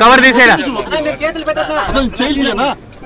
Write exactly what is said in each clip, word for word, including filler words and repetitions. Cover తీసేరా చేతులు పెట్టరా అసలు చేయలేనా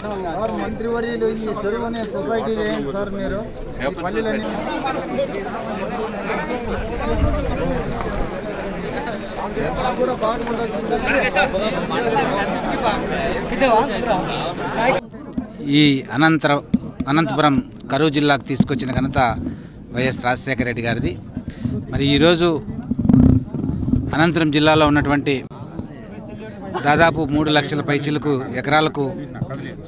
సార్ మంత్రివర్యులు ఈ చెరువునే సొసైటీ చేయండి సార్ మీరు పల్లెలన్నీ కూడా బాగుంటుంది. ఈ అనంతర అనంతపురం కరూరు జిల్లాకు తీసుకొచ్చిన ఘనత వైఎస్ రాజశేఖర రెడ్డి గారిది. మరి ఈరోజు అనంతపురం జిల్లాలో ఉన్నటువంటి దాదాపు మూడు లక్షల పైచీలకు ఎకరాలకు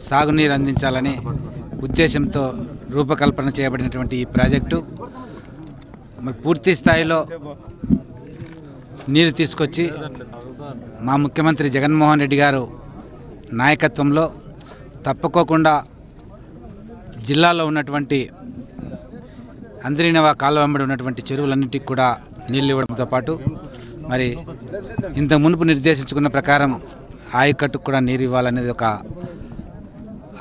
సాగునీరు అందించాలనే ఉద్దేశంతో రూపకల్పన చేయబడినటువంటి ఈ ప్రాజెక్టు మరి పూర్తి స్థాయిలో నీరు తీసుకొచ్చి మా ముఖ్యమంత్రి జగన్మోహన్ రెడ్డి గారు నాయకత్వంలో తప్పుకోకుండా జిల్లాలో ఉన్నటువంటి అంద్రీనవా కాలువ వెంబడి ఉన్నటువంటి చెరువులన్నింటికి కూడా నీళ్ళు ఇవ్వడంతో పాటు మరి ఇంత మునుపు నిర్దేశించుకున్న ప్రకారం ఆయకట్టుకు కూడా నీరు ఇవ్వాలనేది ఒక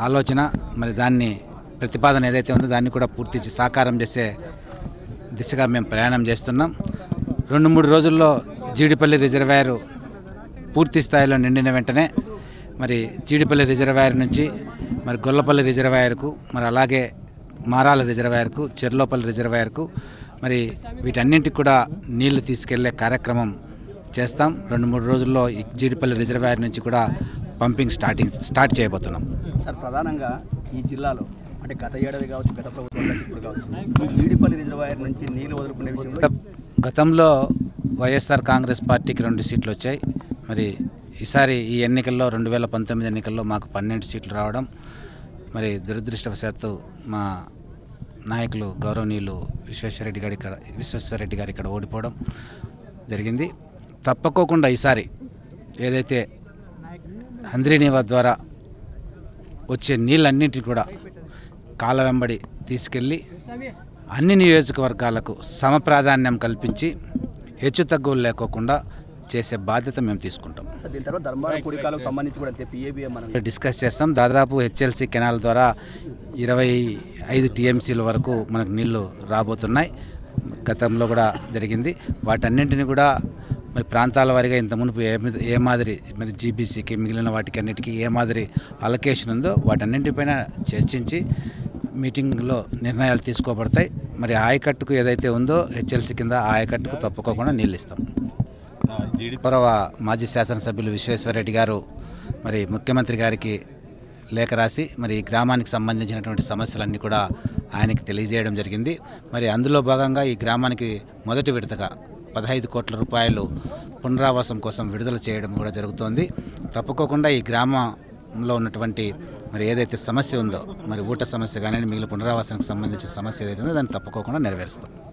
ఆలోచన. మరి దాన్ని ప్రతిపాదన ఏదైతే ఉందో దాన్ని కూడా పూర్తి సాకారం చేసే దిశగా మేము ప్రయాణం చేస్తున్నాం. రెండు మూడు రోజుల్లో జీడిపల్లి రిజర్వాయర్ పూర్తి స్థాయిలో నిండిన వెంటనే మరి జీడిపల్లి రిజర్వాయర్ నుంచి మరి గొల్లపల్లి రిజర్వాయర్కు మరి అలాగే మారాల రిజర్వాయర్కు చెర్లోపల్లి రిజర్వాయర్కు మరి వీటన్నింటికి కూడా నీళ్లు తీసుకెళ్లే కార్యక్రమం చేస్తాం. రెండు మూడు రోజుల్లో జీడిపల్లి రిజర్వాయర్ నుంచి కూడా పంపింగ్ స్టార్టింగ్ స్టార్ట్ చేయబోతున్నాం. సార్ ప్రధానంగా ఈ జిల్లాలో అంటే గత ఏడాది కావచ్చు గత ప్రభుత్వం కావచ్చు జీడిపల్లి రిజర్వాయర్ నుంచి నీళ్లు వదులుకునే విషయంలో గతంలో వైఎస్ఆర్ కాంగ్రెస్ పార్టీకి రెండు సీట్లు వచ్చాయి. మరి ఈసారి ఈ ఎన్నికల్లో రెండు వేల పంతొమ్మిది ఎన్నికల్లో మాకు పన్నెండు సీట్లు రావడం మరి దురదృష్టవశాత్తు మా నాయకులు గౌరవనీయులు విశ్వేశ్వరరెడ్డి గారి ఇక్కడ విశ్వేశ్వరరెడ్డి గారు ఇక్కడ ఓడిపోవడం జరిగింది. తప్పకోకుండా ఈసారి ఏదైతే అంద్రీనీవా ద్వారా వచ్చే నీళ్ళన్నింటినీ కూడా కాల వెంబడి తీసుకెళ్ళి అన్ని నియోజకవర్గాలకు సమ ప్రాధాన్యం కల్పించి హెచ్చు తగ్గులు లేకోకుండా చేసే బాధ్యత మేము తీసుకుంటాం. డిస్కస్ చేస్తాం. దాదాపు హెచ్ఎల్సి కెనాల్ ద్వారా ఇరవై ఐదు టీఎంసీల వరకు మనకు నీళ్లు రాబోతున్నాయి. గతంలో కూడా జరిగింది. వాటన్నింటినీ కూడా మరి ప్రాంతాల వారిగా ఇంత మునుపు ఏ ఏ మాదిరి మరి జీబీసీకి మిగిలిన వాటికి అన్నిటికీ ఏ మాదిరి అలొకేషన్ ఉందో వాటన్నింటిపైన చర్చించి మీటింగ్లో నిర్ణయాలు తీసుకోబడతాయి. మరి ఆయకట్టుకు ఏదైతే ఉందో హెచ్ఎల్సీ కింద ఆయకట్టుకు తప్పకోకుండా నీళ్ళు ఇస్తాం. గౌరవ మాజీ శాసనసభ్యులు విశ్వేశ్వరరెడ్డి గారు మరి ముఖ్యమంత్రి గారికి లేఖ రాసి మరి ఈ గ్రామానికి సంబంధించినటువంటి సమస్యలన్నీ కూడా ఆయనకి తెలియజేయడం జరిగింది. మరి అందులో భాగంగా ఈ గ్రామానికి మొదటి విడతగా పదహైదు కోట్ల రూపాయలు పునరావాసం కోసం విడుదల చేయడం కూడా జరుగుతోంది. తప్పకోకుండా ఈ గ్రామంలో ఉన్నటువంటి మరి ఏదైతే సమస్య ఉందో మరి ఊట సమస్య కానీ మిగిలిన పునరావాసానికి సంబంధించిన సమస్య ఏదైతే ఉందో దాన్ని తప్పకోకుండా నెరవేరుస్తాం.